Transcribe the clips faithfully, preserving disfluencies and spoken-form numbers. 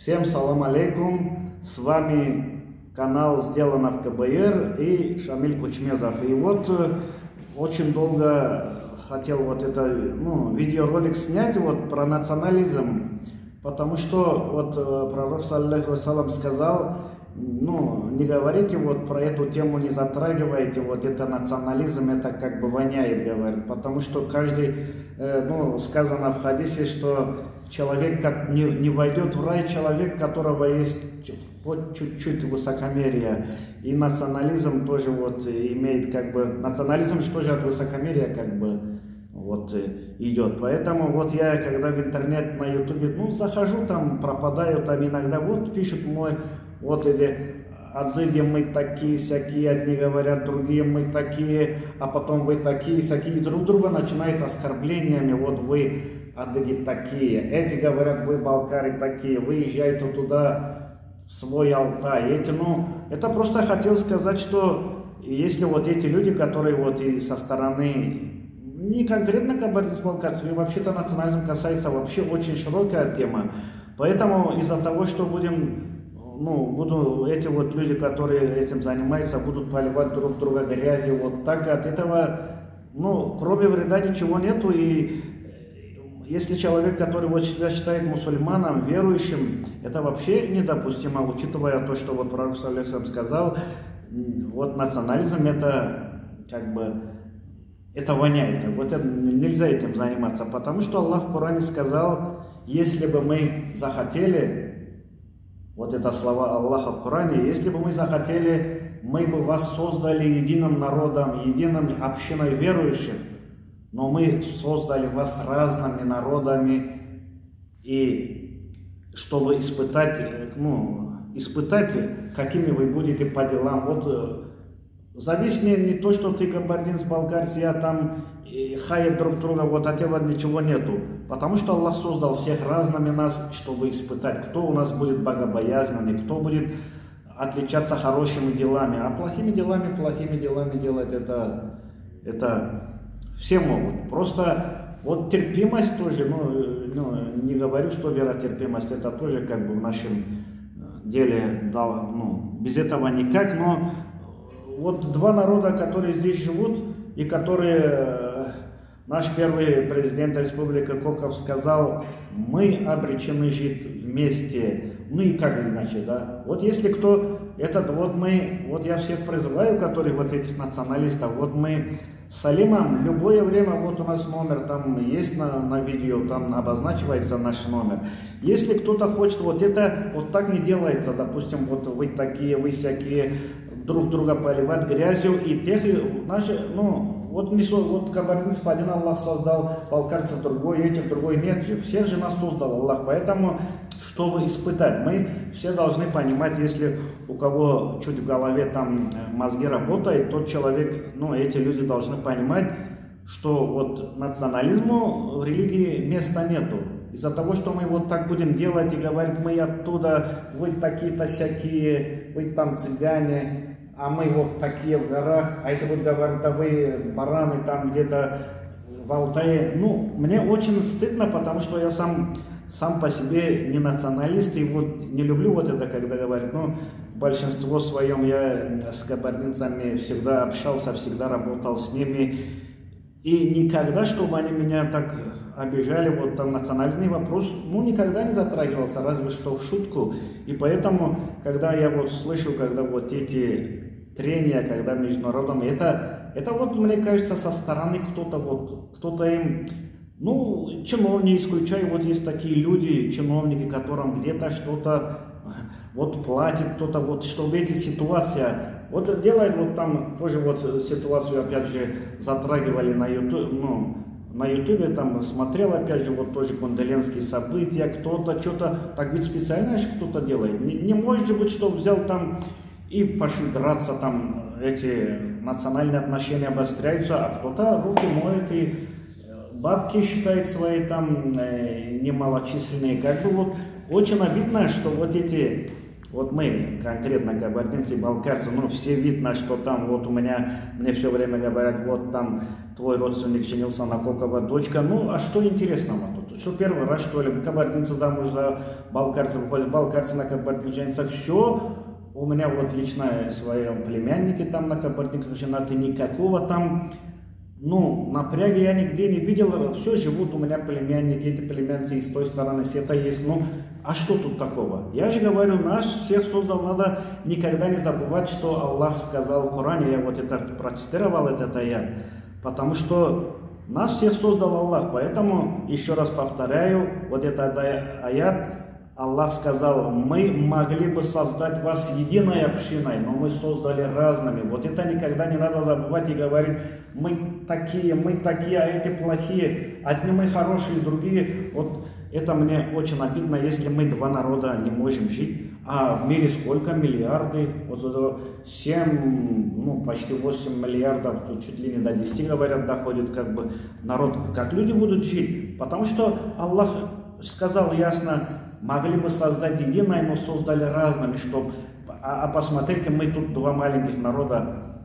Всем салам алейкум, с вами канал «Сделано в КБР» и Шамиль Кучмезов. И вот очень долго хотел вот это, ну, видеоролик снять вот про национализм, потому что вот пророк саллаллаху алейхи вассалям сказал, ну, не говорите вот про эту тему, не затрагивайте, вот это национализм, это как бы воняет, говорит, потому что каждый, э, ну, сказано в хадисе, что человек как не, не войдет в рай, человек, которого есть вот чуть-чуть высокомерия, и национализм тоже вот имеет как бы, национализм что же от высокомерия как бы вот идет. Поэтому вот я, когда в интернет на ютубе, ну, захожу там, пропадаю там иногда, вот пишут мой, вот или отзывы мы такие, всякие, одни говорят, другие мы такие, а потом вы такие, всякие, друг друга начинают оскорблениями, вот вы адыги такие, эти говорят, вы балкары такие, вы езжайте туда, в свой Алтай, эти, ну, это просто хотел сказать, что если вот эти люди, которые вот и со стороны, не конкретно кабардино-балкарцев, вообще-то национализм касается вообще очень широкая тема, поэтому из-за того, что будем... Ну, буду, эти вот люди, которые этим занимаются, будут поливать друг друга грязью, вот так от этого, ну, кроме вреда ничего нету, и если человек, который вот себя считает мусульманом, верующим, это вообще недопустимо, учитывая то, что вот пророк саллаллаху алейхи ва саллям сказал, вот национализм это, как бы, это воняет, вот это, нельзя этим заниматься, потому что Аллах в Коране сказал, если бы мы захотели, вот это слова Аллаха в Коране. Если бы мы захотели, мы бы вас создали единым народом, единым общиной верующих, но мы создали вас разными народами, и чтобы испытать, ну, испытать, какими вы будете по делам. Вот зависит не то, что ты кабардинец, балкарец, я там хая друг друга, вот от этого ничего нету. Потому что Аллах создал всех разными нас, чтобы испытать, кто у нас будет богобоязненный, кто будет отличаться хорошими делами. А плохими делами, плохими делами делать это, это все могут. Просто вот терпимость тоже, ну, ну не говорю, что веротерпимость, это тоже как бы в нашем деле, да, ну, без этого никак, но вот два народа, которые здесь живут и которые... Наш первый президент республики Коков сказал, мы обречены жить вместе, ну и как иначе, да. Вот если кто, этот вот мы, вот я всех призываю, которые вот этих националистов, вот мы с Алимом, любое время, вот у нас номер там есть на, на видео, там обозначивается наш номер. Если кто-то хочет, вот это, вот так не делается, допустим, вот вы такие, вы всякие, друг друга поливать грязью, и тех, наши, ну, Вот, вот кабардинцев один Аллах создал, балкарцев другой, этих другой нет же. Всех же нас создал Аллах. Поэтому, чтобы испытать, мы все должны понимать, если у кого чуть в голове там мозги работают, тот человек, ну, эти люди должны понимать, что вот национализму в религии места нету. Из-за того, что мы вот так будем делать и говорить, мы оттуда, вы такие-то всякие, вы там цыгане, а мы вот такие в горах, а это вот говорят, да вы бараны там где-то в Алтае. Ну, мне очень стыдно, потому что я сам, сам по себе не националист, и вот не люблю вот это, когда говорят, ну, большинство своем я с кабардинцами всегда общался, всегда работал с ними, и никогда, чтобы они меня так обижали, вот там национальный вопрос, ну, никогда не затрагивался, разве что в шутку. И поэтому, когда я вот слышу, когда вот эти трения, когда между народом, это, это вот, мне кажется, со стороны кто-то вот, кто-то им, ну, чиновники, исключая, вот есть такие люди, чиновники, которым где-то что-то вот платит кто-то, вот, чтобы эти ситуации... Вот делает вот там, тоже вот ситуацию, опять же, затрагивали на ютубе, ну, на ютубе там смотрел, опять же, вот тоже кунделенские события, кто-то что-то, так ведь специально же кто-то делает. Не, не может же быть, что взял там и пошли драться, там эти национальные отношения обостряются, а кто-то руки моет и бабки считает свои там э, немалочисленные. Как бы вот очень обидно, что вот эти... Вот мы, конкретно кабардинцы, балкарцы, ну все видно, что там, вот у меня, мне все время говорят, вот там твой родственник женился на Кокова, дочка. Ну, а что интересного тут? Что первый раз, что ли, кабардинцы замуж за балкарцы выходят, балкарцы на кабардинцах женятся, все. У меня вот лично свои племянники там на кабардинцах женаты, никакого там... Ну, напряги я нигде не видел, все живут у меня племянники, эти племянцы и с той стороны сета есть, ну, а что тут такого? Я же говорю, наш всех создал, надо никогда не забывать, что Аллах сказал в Коране, я вот это процитировал, этот аят, потому что нас всех создал Аллах, поэтому, еще раз повторяю, вот этот аят, Аллах сказал, мы могли бы создать вас единой общиной, но мы создали разными. Вот это никогда не надо забывать и говорить, мы такие, мы такие, а эти плохие, одни мы хорошие, другие. Вот это мне очень обидно, если мы два народа не можем жить. А в мире сколько? Миллиарды? Вот семь, ну почти восемь миллиардов, чуть ли не до десяти, говорят, доходит как бы народ. Как люди будут жить? Потому что Аллах сказал ясно, могли бы создать единое, но создали разными, чтобы... А, а посмотрите, мы тут два маленьких народа.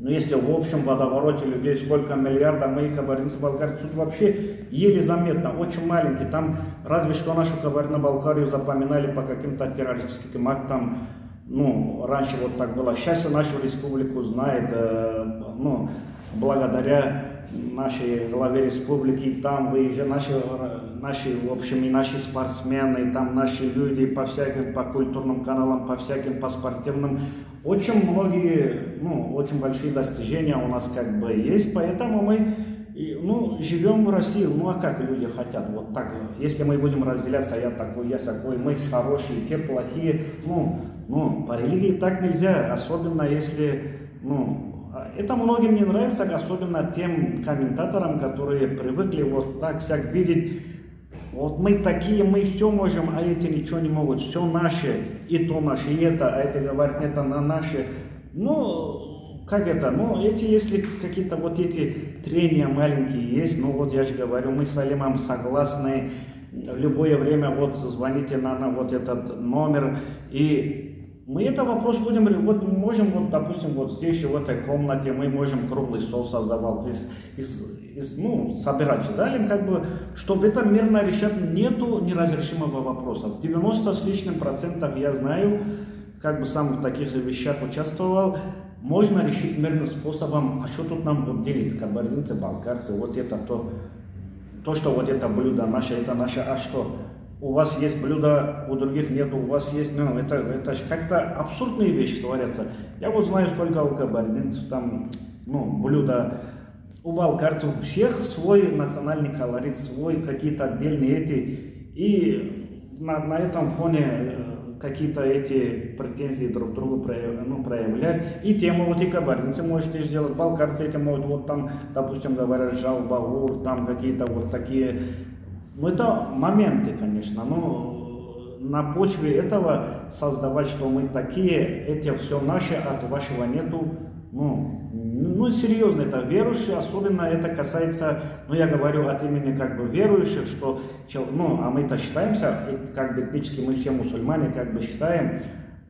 Но если в общем водовороте людей сколько миллиардов, мы и кабардино-балкарии тут вообще еле заметно, очень маленькие. Там разве что нашу Кабардино-Балкарию запоминали по каким-то террористическим актам. Ну, раньше вот так было. Сейчас нашу республику знает, э, ну, благодаря нашей главе республики, там выезжали наши... Наши, в общем, и наши спортсмены, и там наши люди по всяким, по культурным каналам, по всяким, по спортивным. Очень многие, ну, очень большие достижения у нас как бы есть, поэтому мы, ну, живем в России, ну, а как люди хотят, вот так. Если мы будем разделяться, я такой, я такой, мы хорошие, те плохие, ну, ну, по религии так нельзя, особенно если, ну, это многим не нравится, особенно тем комментаторам, которые привыкли вот так всяк видеть. Вот мы такие, мы все можем, а эти ничего не могут, все наши, и то наше, и это, а эти говорят, это на наши. Ну, как это, ну, эти, если какие-то вот эти трения маленькие есть, ну, вот я же говорю, мы с Алимом согласны, в любое время вот звоните на, на вот этот номер, и... Мы этот вопрос будем, вот мы можем, вот, допустим, вот здесь, в этой комнате, мы можем круглый стол создавать, из, из, из, ну, собирать, далее, как бы, чтобы это мирно решать, нету неразрешимого вопроса. девяносто с лишним процентов я знаю, как бы сам в таких вещах участвовал, можно решить мирным способом, а что тут нам вот делить, кабардинцы, балкарцы, вот это то, то, что вот это блюдо наше, это наше, а что? У вас есть блюда, у других нету, у вас есть, ну, это, это же как-то абсурдные вещи творятся. Я вот знаю, сколько у кабардинцев там, ну, блюда, у балкарцев, у всех свой национальный колорит, свой какие-то отдельные эти, и на, на этом фоне какие-то эти претензии друг к другу проявлять, ну, проявлять. И те могут, и кабардинцы можете сделать, балкарцы эти могут, вот там, допустим, говорят, жалбаур, там какие-то вот такие... Ну, это моменты, конечно, но на почве этого создавать, что мы такие, эти все наши, от вашего нету, ну, ну, серьезно, это верующие, особенно это касается, ну, я говорю от имени как бы верующих, что, ну, а мы-то считаемся, как бы этнически мы все мусульмане, как бы считаем,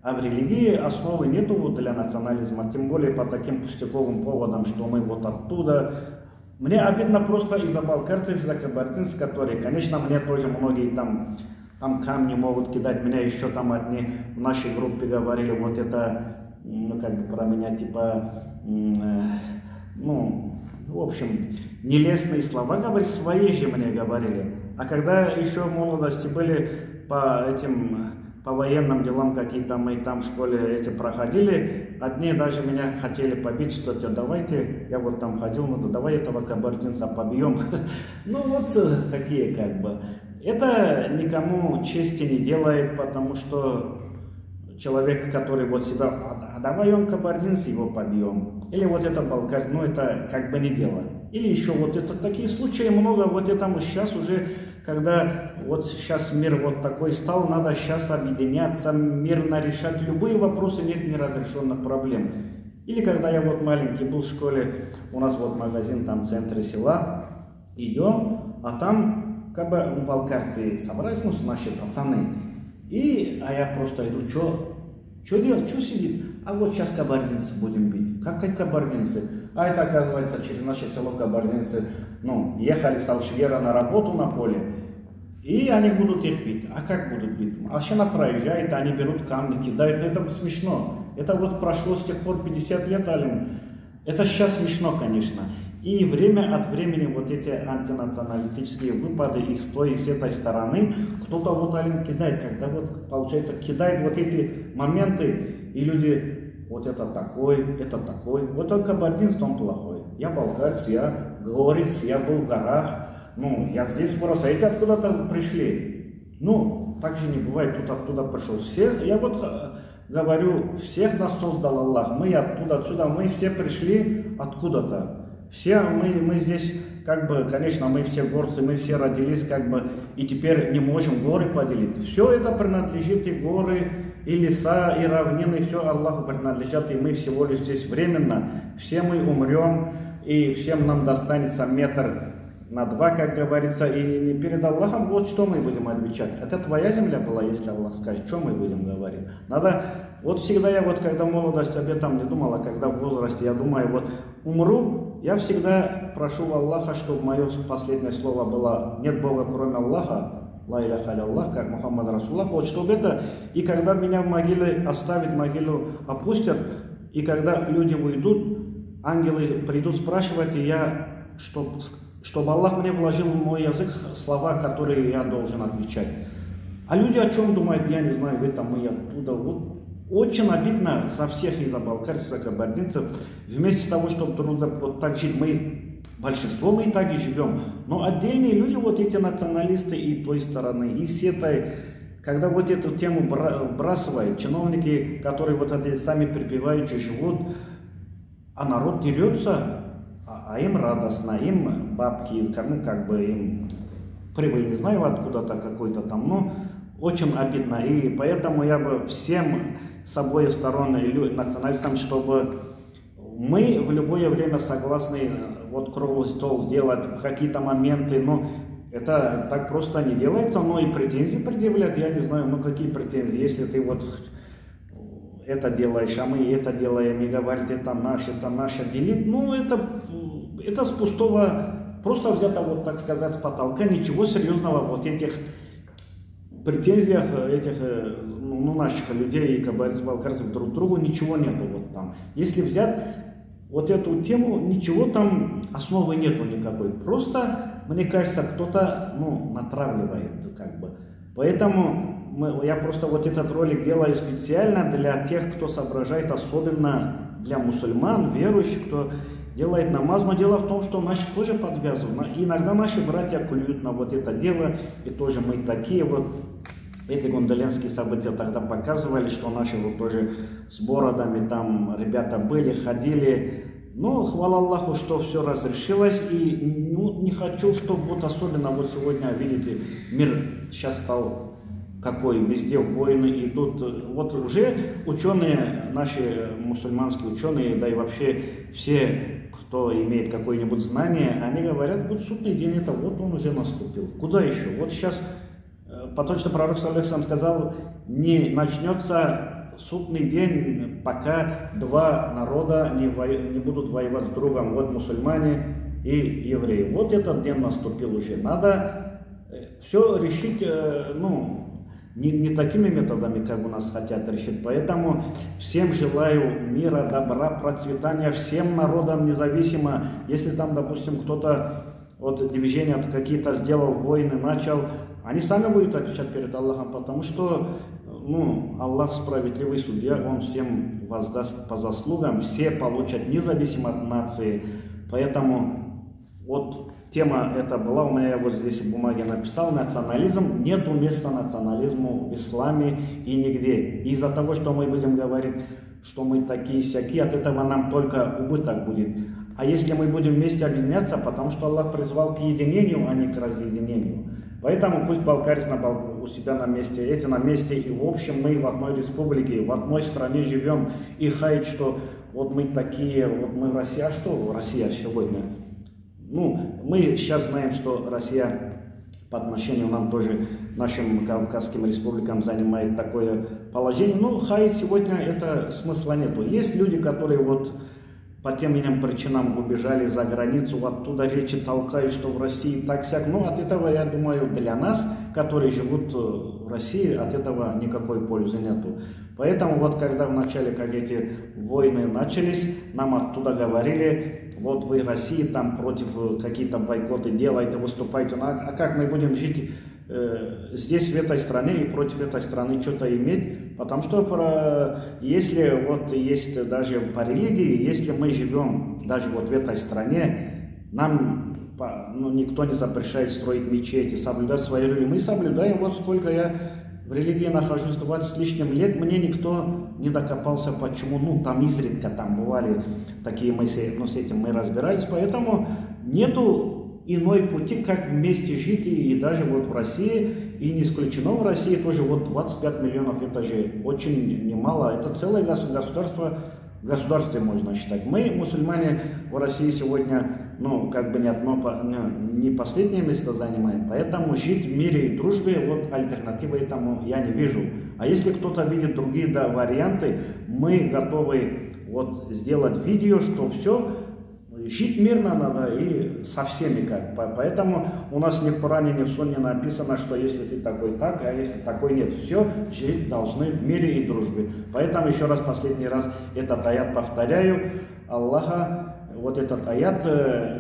а в религии основы нету вот для национализма, тем более по таким пустяковым поводам, что мы вот оттуда... Мне обидно просто из-за балкарцев, из-за кабардинцев, которые, конечно, мне тоже многие там, там камни могут кидать, меня еще там одни в нашей группе говорили, вот это, ну, как бы про меня, типа, ну, в общем, нелестные слова, говорят, свои же мне говорили. А когда еще в молодости были по этим... По военным делам какие-то мы там в школе эти проходили. Одни даже меня хотели побить, что давайте, я вот там ходил, ну давай этого кабардинца побьем. Ну вот такие как бы. Это никому чести не делает, потому что человек, который вот себя, а давай он кабардинец, его побьем. Или вот это балкарь, ну это как бы не дело. Или еще вот это такие случаи много, вот этому сейчас уже... Когда вот сейчас мир вот такой стал, надо сейчас объединяться, мирно решать любые вопросы, нет неразрешенных проблем. Или когда я вот маленький был в школе, у нас вот магазин там в центре села, идем, а там как бы балкарцы собрались, ну, наши пацаны. И, а я просто иду, что Что делать? Что сидит? А вот сейчас кабардинцев будем бить. Как это кабардинцы? А это, оказывается, через наше село кабардинцы, ну, ехали с Саушлера на работу на поле, и они будут их бить. А как будут бить? Машина проезжает, они берут камни, кидают. Это смешно. Это вот прошло с тех пор пятьдесят лет, Алим. Это сейчас смешно, конечно. И время от времени вот эти антинационалистические выпады и с той, и с этой стороны, кто-то вот, Алим, кидает, когда вот, получается, кидает вот эти моменты, и люди, вот это такой, это такой, вот он кабардинец, он плохой. Я болгарец, я горец, я был в горах, ну, я здесь вырос, а эти откуда-то пришли. Ну, так же не бывает, тут оттуда пришел всех, я вот... Говорю, всех нас создал Аллах, мы оттуда, отсюда, мы все пришли откуда-то. Все мы, мы здесь, как бы, конечно, мы все горцы, мы все родились, как бы, и теперь не можем горы поделить. Все это принадлежит, и горы, и леса, и равнины, все Аллаху принадлежат, и мы всего лишь здесь временно. Все мы умрем, и всем нам достанется метр на два, как говорится, и перед Аллахом вот что мы будем отвечать. Это твоя земля была, если Аллах скажет, что мы будем говорить. Надо, вот всегда я вот, когда молодость об этом не думала, когда в возрасте, я думаю, вот умру, я всегда прошу Аллаха, чтобы мое последнее слово было, нет Бога кроме Аллаха, ла иляха иляллах, как Мухаммад Расуллах, вот чтобы это, и когда меня в могиле оставят, могилу опустят, и когда люди уйдут, ангелы придут спрашивать, и я, чтобы... чтобы Аллах мне вложил в мой язык слова, которые я должен отвечать. А люди о чем думают, я не знаю, в этом и оттуда. Вот. Очень обидно со всех из-за балкарцев, за кабардинцев. Вместо того, чтобы трудно вот так жить, мы, большинство мы и так и живем. Но отдельные люди, вот эти националисты и той стороны, и с этой, когда вот эту тему бросают, чиновники, которые вот эти сами припеваючи живут, а народ дерется, а им радостно, им бабки, ну, как бы им прибыль, не знаю, откуда-то какой-то там, но очень обидно. И поэтому я бы всем с обоих сторон или националистам, чтобы мы в любое время согласны вот круглый стол сделать, какие-то моменты, но это так просто не делается, но и претензии предъявляют, я не знаю, ну какие претензии, если ты вот... это делаешь, а мы это делаем, и говорит, это наше, это наше, делит. Ну, это, это с пустого, просто взято, вот так сказать, с потолка, ничего серьезного вот этих претензиях, этих, ну, наших людей и кабардино-балкарцев друг к другу, ничего нету вот там. Если взять вот эту тему, ничего там, основы нету никакой, просто, мне кажется, кто-то, ну, натравливает, как бы. Поэтому... Мы, я просто вот этот ролик делаю специально для тех, кто соображает, особенно для мусульман, верующих, кто делает намаз. Но дело в том, что наши тоже подвязаны. Иногда наши братья клюют на вот это дело, и тоже мы такие вот. Эти гондоленские события тогда показывали, что наши вот тоже с бородами там ребята были, ходили. Но хвала Аллаху, что все разрешилось, и ну, не хочу, чтобы вот особенно вот сегодня, видите, мир сейчас стал... какой, везде войны идут. Вот уже ученые, наши мусульманские ученые, да и вообще все, кто имеет какое-нибудь знание, они говорят, вот судный день это, вот он уже наступил. Куда еще? Вот сейчас, потому что пророк саллаллаху алейхи ва саллям сказал, не начнется судный день, пока два народа не, во... не будут воевать с другом, вот мусульмане и евреи. Вот этот день наступил уже, надо все решить, ну, Не, не такими методами, как у нас хотят решить. Поэтому всем желаю мира, добра, процветания, всем народам независимо. Если там, допустим, кто-то от движения от какие-то сделал войны, начал, они сами будут отвечать перед Аллахом, потому что, ну, Аллах справедливый судья, Он всем воздаст по заслугам, все получат независимо от нации. Поэтому вот... Тема эта была, у меня я вот здесь в бумаге написал, национализм, нету места национализму в исламе и нигде. Из-за того, что мы будем говорить, что мы такие сякие, от этого нам только убыток будет. А если мы будем вместе объединяться, потому что Аллах призвал к единению, а не к разъединению. Поэтому пусть балкарец у себя на месте, эти на месте, и в общем мы в одной республике, в одной стране живем, и хает, что вот мы такие, вот мы в России, а что Россия сегодня? Ну, мы сейчас знаем, что Россия по отношению нам тоже, нашим кавказским республикам, занимает такое положение. Ну, хаять сегодня это смысла нету. Есть люди, которые вот по тем иным причинам убежали за границу, оттуда речи толкают, что в России так-сяк. Но от этого, я думаю, для нас, которые живут в России, от этого никакой пользы нету. Поэтому вот когда в начале, как эти войны начались, нам оттуда говорили, вот вы России там против какие-то бойкоты делаете, выступаете. А как мы будем жить э, здесь, в этой стране, и против этой страны что-то иметь? Потому что про, если вот есть даже по религии, если мы живем даже вот в этой стране, нам ну, никто не запрещает строить мечети, соблюдать свои религии. Мы соблюдаем, вот сколько я в религии нахожусь, двадцать с лишним лет, мне никто не докопался, почему, ну там изредка там бывали такие мысли, но с этим мы разбирались, поэтому нету иной пути, как вместе жить, и, и даже вот в России, и не исключено в России тоже вот двадцать пять миллионов, это же очень немало, это целое государство, государство можно считать. Мы, мусульмане, в России сегодня, ну, как бы не одно, не последнее место занимаем, поэтому жить в мире и дружбе, вот альтернативы этому я не вижу. А если кто-то видит другие, да, варианты, мы готовы вот сделать видео, что все, жить мирно надо и со всеми как. Поэтому у нас ни в Коране, ни в Сунне написано, что если ты такой так, а если такой нет, все, жить должны в мире и дружбе. Поэтому еще раз, последний раз этот аят повторяю. Аллаха, вот этот аят,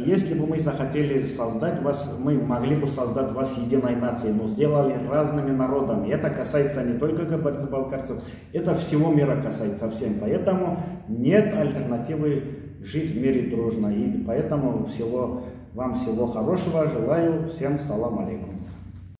если бы мы захотели создать вас, мы могли бы создать вас единой нацией, но сделали разными народами. Это касается не только кабардино-балкарцев, это всего мира касается всем. Поэтому нет альтернативы жить в мире дружно. И поэтому всего вам всего хорошего желаю. Всем салам алейкум.